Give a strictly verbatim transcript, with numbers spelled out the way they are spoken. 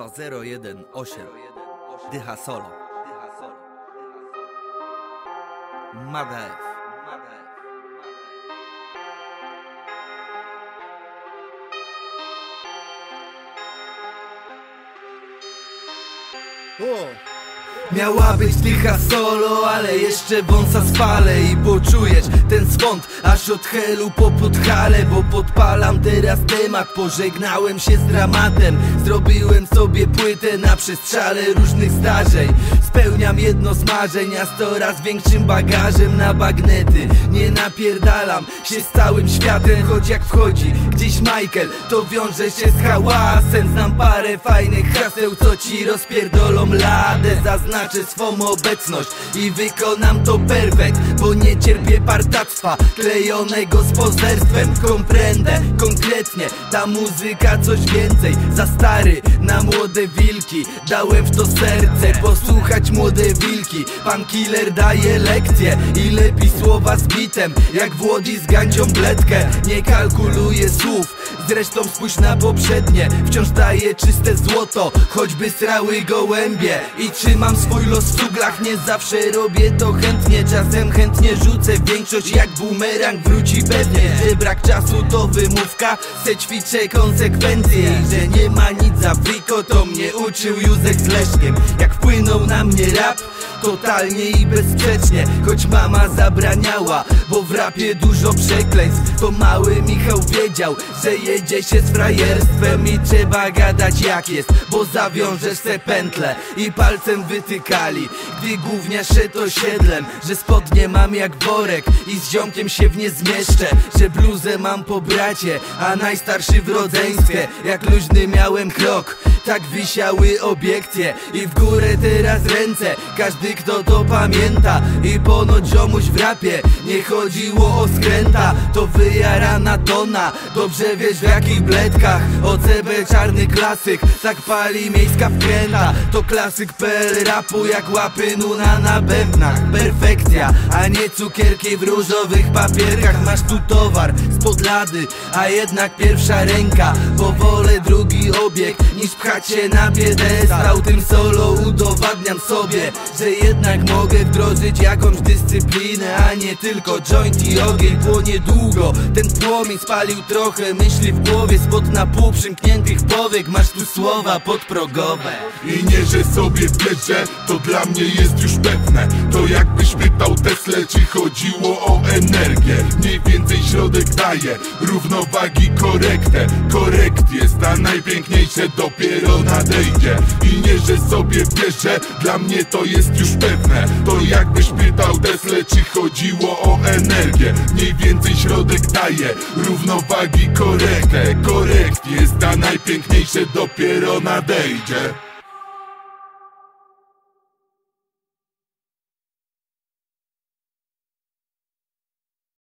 dwa zero jeden osiem. Dycha solo. Majkel M F. O! Miała być dycha solo, ale jeszcze wąsa spalę i poczujesz ten swąd aż od Helu po Podhale, bo podpalam teraz temat. Pożegnałem się z dramatem, zrobiłem sobie płytę na przestrzale różnych zdarzeń. Spełniam jedno z marzeń, a z coraz większym bagażem na bagnety. Nie napierdalam się z całym światem, choć jak wchodzi gdzieś Majkel, to wiąże się z hałasem. Znam parę fajnych haseł, co ci rozpierdolą ladę. Zaznaczę swą obecność i wykonam to perfekt, bo nie cierpię partactwa klejonego z pozerstwem. Komprendę konkretnie, ta muzyka coś więcej. Za stary na młode wilki, dałem w to serce. Posłuchać młode wilki, pan killer daje lekcje i lepi słowa z bitem, jak Włodzi z Gancią bledkę. Nie kalkuluję słów, zresztą spójrz na poprzednie. Wciąż daję czyste złoto, choćby srały gołębie. I trzymam swój los w cuglach, nie zawsze robię to chętnie. Czasem chętnie rzucę, większość jak bumerang wróci pewnie. Że brak czasu to wymówka, se ćwiczę konsekwencje. I że nie ma nic za friko, to mnie uczył Józek z Leszkiem. Jak wpłynął na mnie rap, totalnie i bezsprzecznie, choć mama zabraniała, bo w rapie dużo przekleństw. To mały Michał wiedział, że jedzie się z frajerstwem i trzeba gadać jak jest, bo zawiążesz se pętle i palcem wytykali, gdy gówniasz się to siedlem, że spodnie mam jak worek i z ziomkiem się w nie zmieszczę, że bluzę mam po bracie, a najstarszy w rodzeństwie. Jak luźny miałem krok, tak wisiały obiekcje i w górę teraz ręce, każdy kto to pamięta. I ponoć ziomuś w rapie nie chodziło o skręta, to wyjarana tona, dobrze wiesz w jakich bledkach. O C B czarny klasyk, tak pali miejska wkręta. To klasyk kropka pe el rapu jak łapy nuna na bębnach. Perfekcja, a nie cukierki w różowych papierkach. Masz tu towar spod lady, a jednak pierwsza ręka, bo wolę drugi obieg niż pchać się na piedestał. Tym solo udowadniam sobie, że jednak mogę wdrożyć jakąś dyscyplinę, a nie tylko joint i ogień. Płonie długo, ten płomień spalił trochę myśli w głowie. Spod na pół przymkniętych powiek masz tu słowa podprogowe. I nie, że sobie wierzę, to dla mnie jest już pewne. To jakbyś pytał Teslę, czy chodziło o energię. Mniej więcej środek daje równowagi korektę. Korekt jest, a najpiękniejsze dopiero nadejdzie. I nie, że sobie wierzę, dla mnie to jest już pewne. To jakbyś pytał Teslę, czy chodziło o energię. Mniej więcej środek daje równowagi korektę. Korekt jest, a najpiękniejsze dopiero nadejdzie.